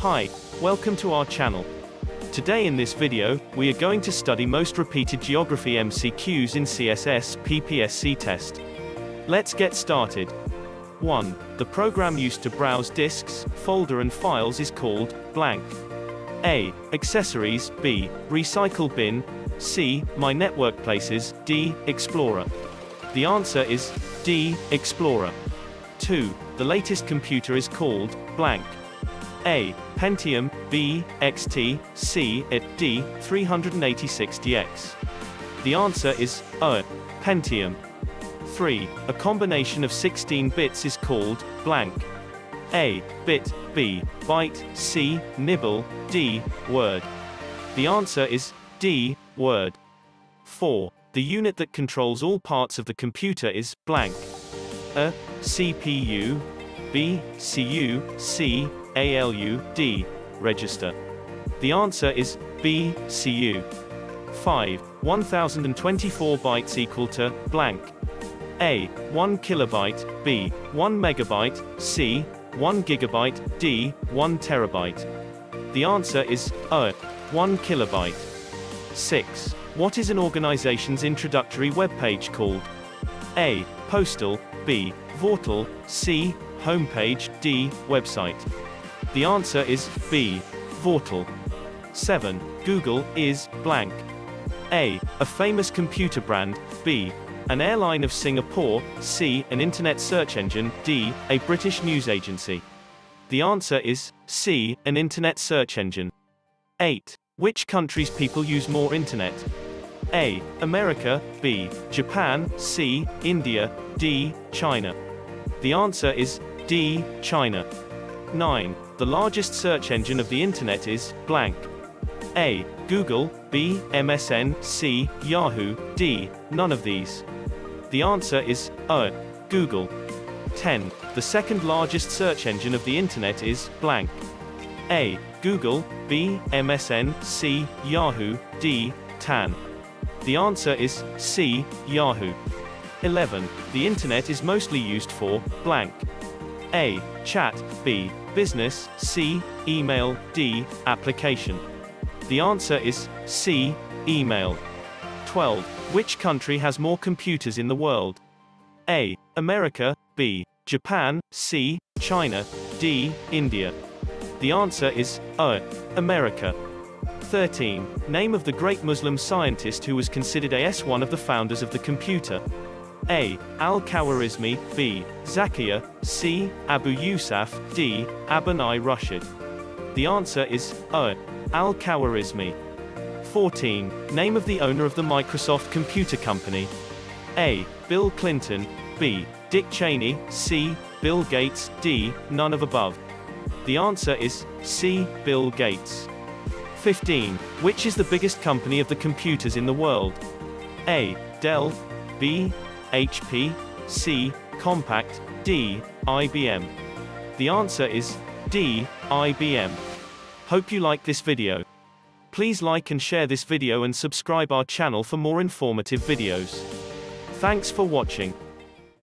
Hi, welcome to our channel. Today in this video, we are going to study most repeated geography MCQs in CSS PPSC test. Let's get started. 1. The program used to browse disks, folder and files is called blank. A. Accessories. B. Recycle bin. C. My network places. D. Explorer. The answer is D. Explorer. 2. The latest computer is called blank. A. Pentium. B. XT. C. IT. D. 386DX. The answer is Pentium. 3. A combination of 16 bits is called blank. A. Bit. B. Byte. C. Nibble. D. Word. The answer is D. Word. 4. The unit that controls all parts of the computer is blank. A. CPU. B. CU. C. ALU. D. Register. The answer is B. CU. 5. 1024 bytes equal to blank. A. 1 kilobyte. B. 1 megabyte. C. 1 gigabyte. D. 1 terabyte. The answer is 1 kilobyte. 6. What is an organization's introductory web page called? A. Postal. B. Vortal. C. Homepage. D. Website. The answer is B. Vortal. 7. Google is blank. A. A famous computer brand. B. An airline of Singapore. C. An internet search engine. D. A British news agency. The answer is C. An internet search engine. 8. Which countries people use more internet? A. America. B. Japan. C. India. D. China. The answer is D. China. 9. The largest search engine of the internet is blank. A. Google. B. MSN. C. Yahoo. D. None of these. The answer is Google. 10. The second largest search engine of the internet is blank. A. Google. B. MSN. C. Yahoo. D. Tan. The answer is C. Yahoo. 11. The internet is mostly used for blank. A. Chat. B. Business. C. Email. D. Application. The answer is C. Email. 12. Which country has more computers in the world? A. America. B. Japan. C. China. D. India. The answer is America. 13. Name of the great Muslim scientist who was considered as one of the founders of the computer. A. Al-Khwarizmi. B. Zakia. C. Abu Yusuf. D. Abanai Rashid. The answer is Al-Khwarizmi. 14. Name of the owner of the Microsoft Computer Company. A. Bill Clinton. B. Dick Cheney. C. Bill Gates. D. None of above. The answer is C. Bill Gates. 15. Which is the biggest company of the computers in the world? A. Dell. B. HP. C. Compaq. D. IBM. The answer is D. IBM. Hope you like this video. Please like and share this video and subscribe our channel for more informative videos. Thanks for watching.